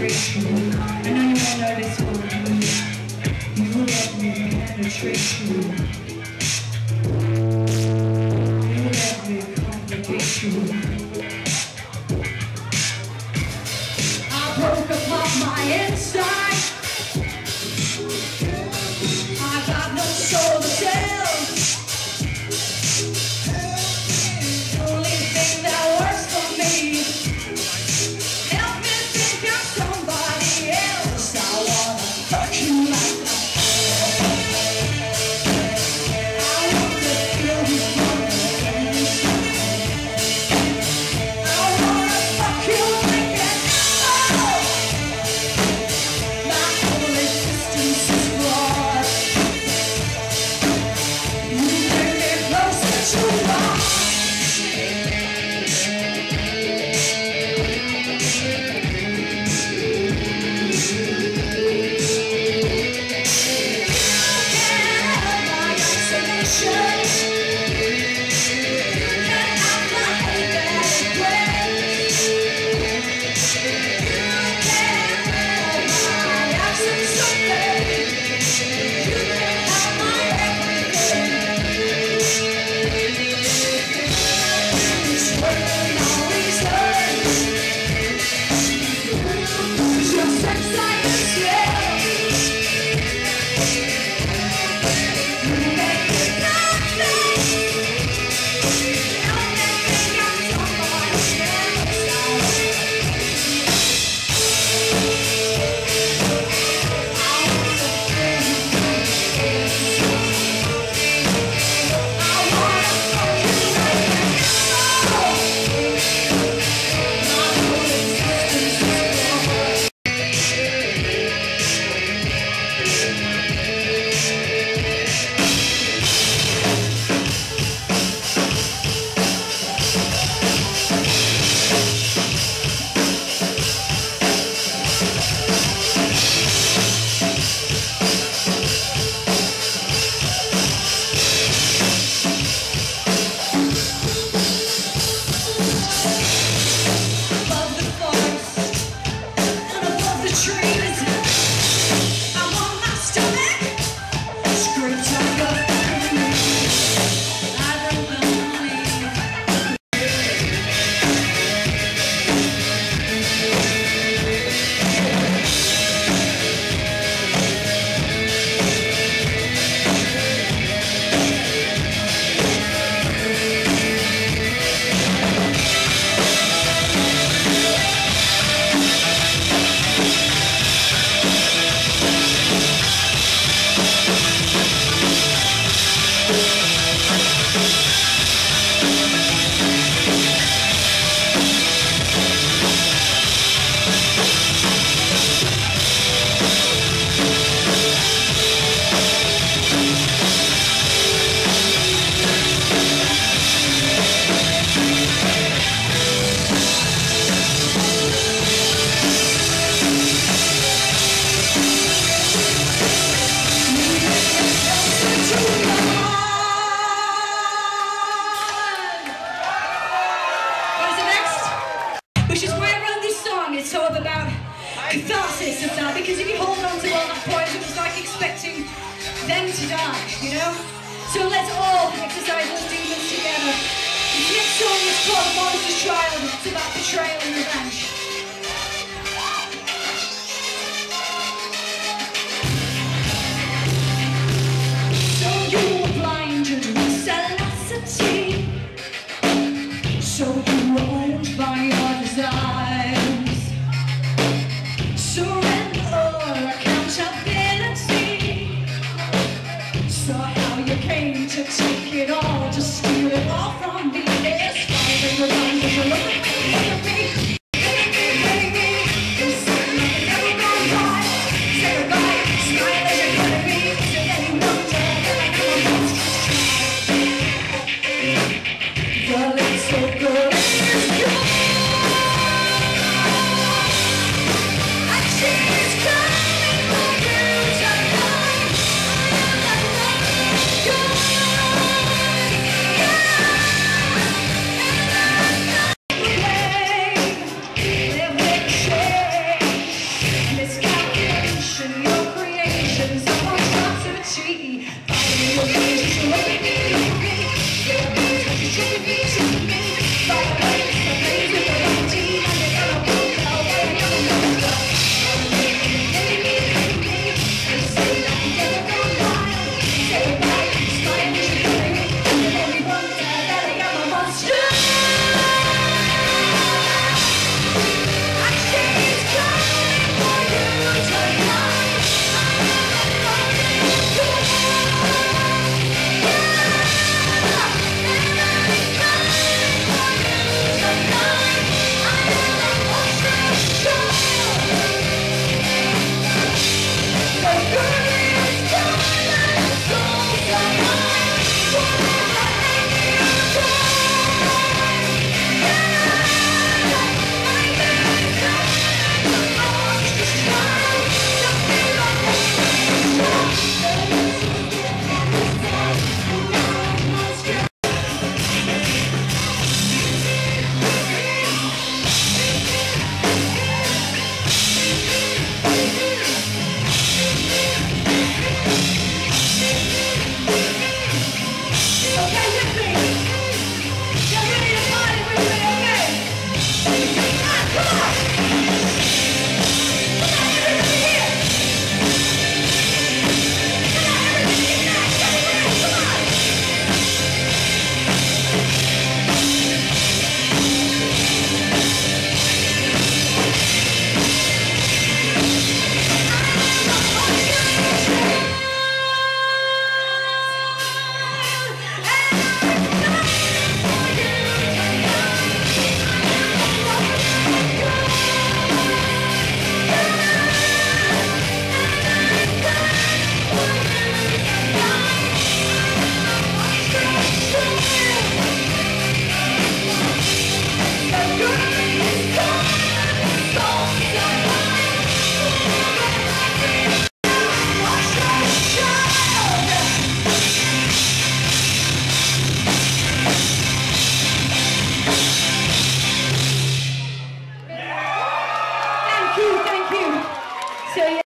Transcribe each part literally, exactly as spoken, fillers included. penetration. I know you don't know this one. You love me, penetration. You love me, complication. I broke apart my inside. I got no soul to tell. Only thing that works for me. Catharsis of that, because if you hold on to all that poison, it's like expecting them to die, you know? So let's all exercise those demons together. The next song is called Monster Child. It's about betrayal and revenge. Take it all, just steal it all from me. It's fine, remind me to look. Thank you, thank you. So, yeah.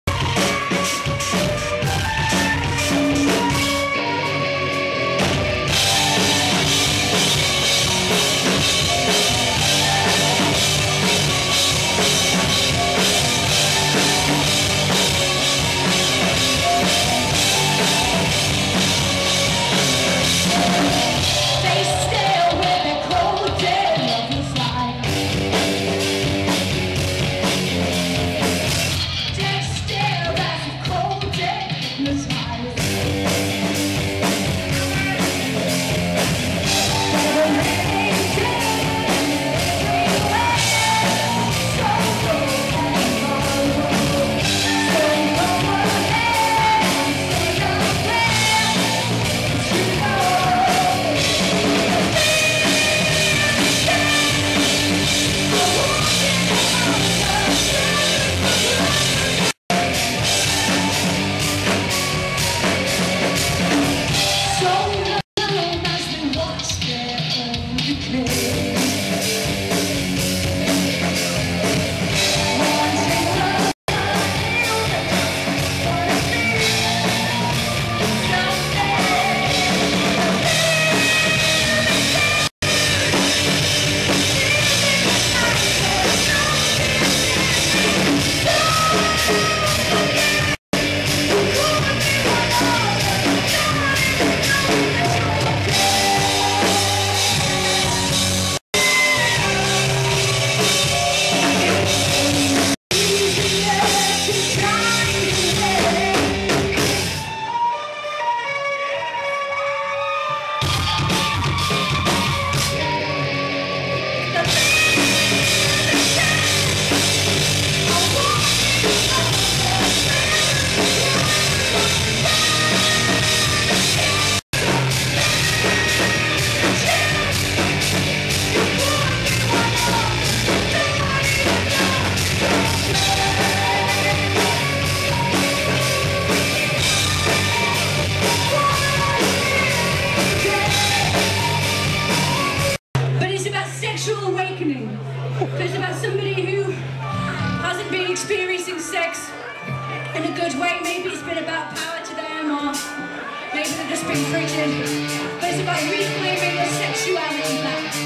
Awakening. It's about somebody who hasn't been experiencing sex in a good way. Maybe it's been about power to them, or maybe they've just been frigid. But it's about reclaiming your sexuality back.